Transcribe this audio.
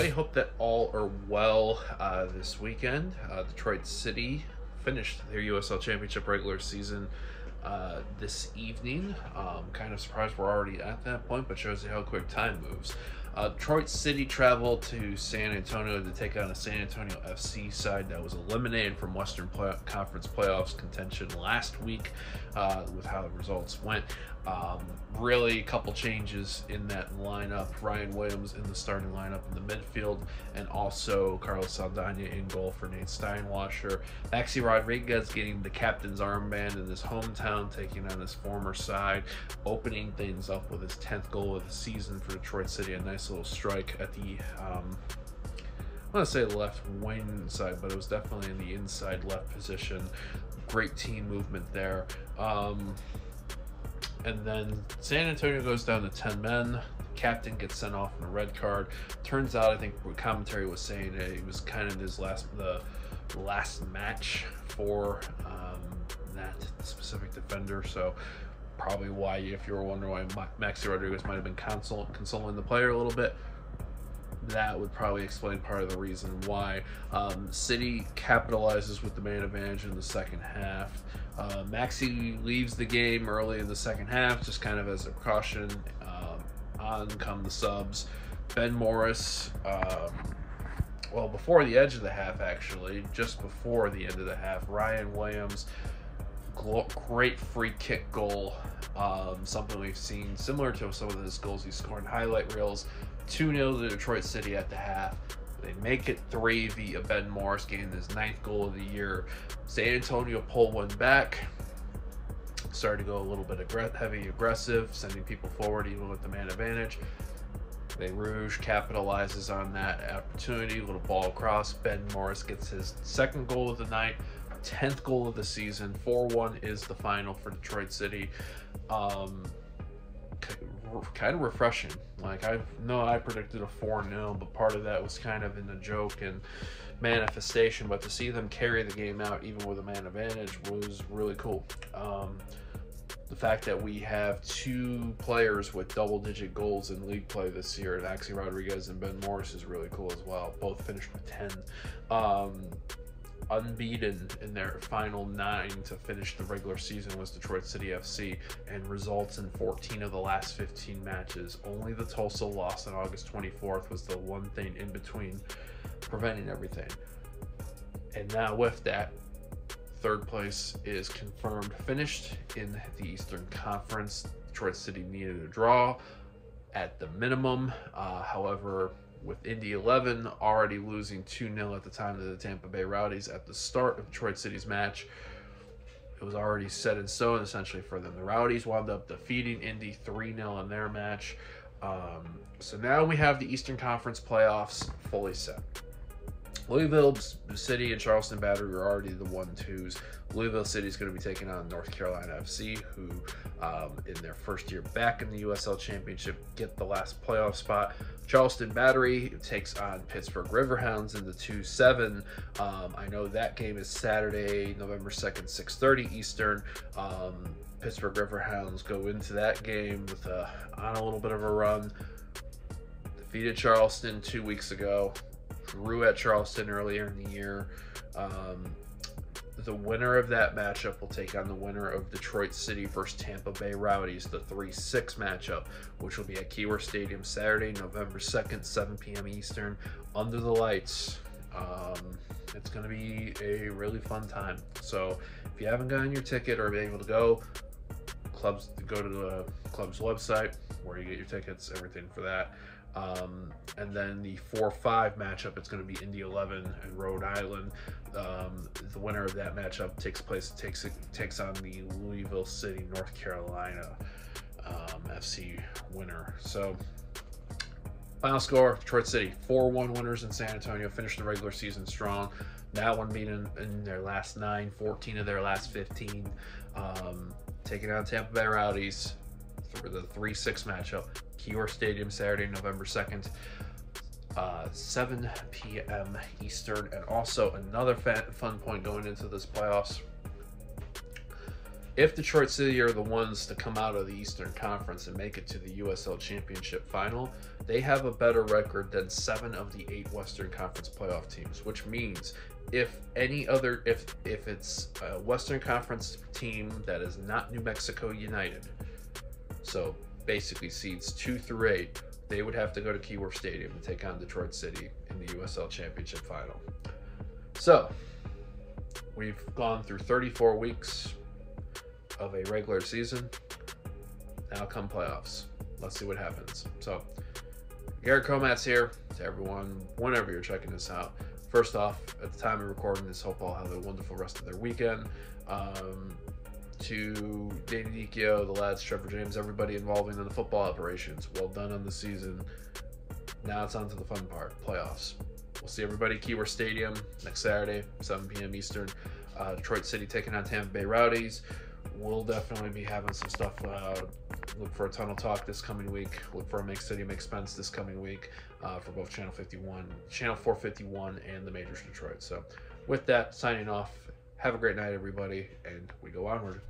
everybody. Hope that all are well this weekend. Detroit City finished their USL Championship regular season this evening. Kind of surprised we're already at that point, but shows you how quick time moves. Detroit City traveled to San Antonio to take on a San Antonio FC side that was eliminated from Western Conference playoffs contention last week with how the results went. Really a couple changes in that lineup. Ryan Williams in the starting lineup in the midfield, and also Carlos Saldana in goal for Nate Steinwasher. Maxi Rodriguez getting the captain's armband in his hometown, taking on his former side, opening things up with his 10th goal of the season for Detroit City. A nice little strike at the I want to say left wing side, but it was definitely in the inside left position. Great team movement there. And then San Antonio goes down to 10 men. The captain gets sent off on a red card. Turns out, I think what commentary was saying, it was kind of his last match for that specific defender. So probably why, if you were wondering why Maxi Rodriguez might have been consoling the player a little bit, that would probably explain part of the reason why. City capitalizes with the man advantage in the second half. Maxi leaves the game early in the second half, just kind of as a precaution. On come the subs. Ben Morris, well, before the edge of the half, actually, just before the end of the half, Ryan Williams, great free kick goal, something we've seen similar to some of his goals he scored in highlight reels. 2-0 to Detroit City at the half. They make it 3 via Ben Morris, getting his 9th goal of the year. San Antonio pull one back. Started to go a little bit heavy aggressive, sending people forward even with the man advantage. Le Rouge capitalizes on that opportunity, little ball across. Ben Morris gets his 2nd goal of the night. 10th goal of the season. 4-1 is the final for Detroit City. Kind of refreshing. Like, I predicted a 4-0, but part of that was kind of in the joke and manifestation, but to see them carry the game out even with a man advantage was really cool. The fact that we have two players with double-digit goals in league play this year, and Maxi Rodriguez and Ben Morris, is really cool as well. Both finished with 10. Unbeaten in their final 9 to finish the regular season was Detroit City FC, and results in 14 of the last 15 matches. Only the Tulsa loss on August 24th was the one thing in between preventing everything. And now with that, 3rd place is confirmed finished in the Eastern Conference. Detroit City needed a draw at the minimum. However, with Indy 11 already losing 2-0 at the time to the Tampa Bay Rowdies at the start of Detroit City's match, it was already set in stone essentially for them. The Rowdies wound up defeating Indy 3-0 in their match. So now we have the Eastern Conference playoffs fully set. Louisville City and Charleston Battery are already the 1-2s. Louisville City is going to be taking on North Carolina FC, who in their first year back in the USL Championship get the last playoff spot. Charleston Battery takes on Pittsburgh Riverhounds in the 2-7. I know that game is Saturday, November 2nd, 6:30 Eastern. Pittsburgh Riverhounds go into that game with on a little bit of a run. Defeated Charleston 2 weeks ago. Drew at Charleston earlier in the year. The winner of that matchup will take on the winner of Detroit City versus Tampa Bay Rowdies, the 3-6 matchup, which will be at Keyworth Stadium Saturday, November 2nd, 7 p.m. Eastern, under the lights. It's going to be a really fun time. So if you haven't gotten your ticket or been able to go, go to the club's website where you get your tickets, everything for that. And then the 4-5 matchup, it's going to be Indy 11 and Rhode Island. The winner of that matchup takes on the Louisville City, North Carolina FC winner. So final score, Detroit City 4-1 winners in San Antonio, finished the regular season strong. That one being in their last 9, 14 of their last 15, taking on Tampa Bay Rowdies for the 3-6 matchup. Keyworth Stadium, Saturday, November 2nd, 7 p.m. Eastern. And also another fun point going into this playoffs. If Detroit City are the ones to come out of the Eastern Conference and make it to the USL Championship final, they have a better record than 7 of the 8 Western Conference playoff teams, which means if any other, if it's a Western Conference team that is not New Mexico United, so basically seeds 2 through 8, they would have to go to Keyworth Stadium and take on Detroit City in the USL Championship final. So we've gone through 34 weeks of a regular season. Now come playoffs. Let's see what happens. So Garrett Comat's here to everyone whenever you're checking this out. First off, at the time of recording this, hope all have a wonderful rest of their weekend. To Danny Nikio, the lads, Trevor James, everybody involved in the football operations, well done on the season. Now it's on to the fun part, playoffs. We'll see everybody at Keyworth Stadium next Saturday, 7 p.m. Eastern. Detroit City taking on Tampa Bay Rowdies. We'll definitely be having some stuff. Look for a Tunnel Talk this coming week. Look for a Make City Make Spence this coming week for both Channel 51, Channel 451, and The Majors Detroit. So with that, signing off. Have a great night, everybody, and we go onward.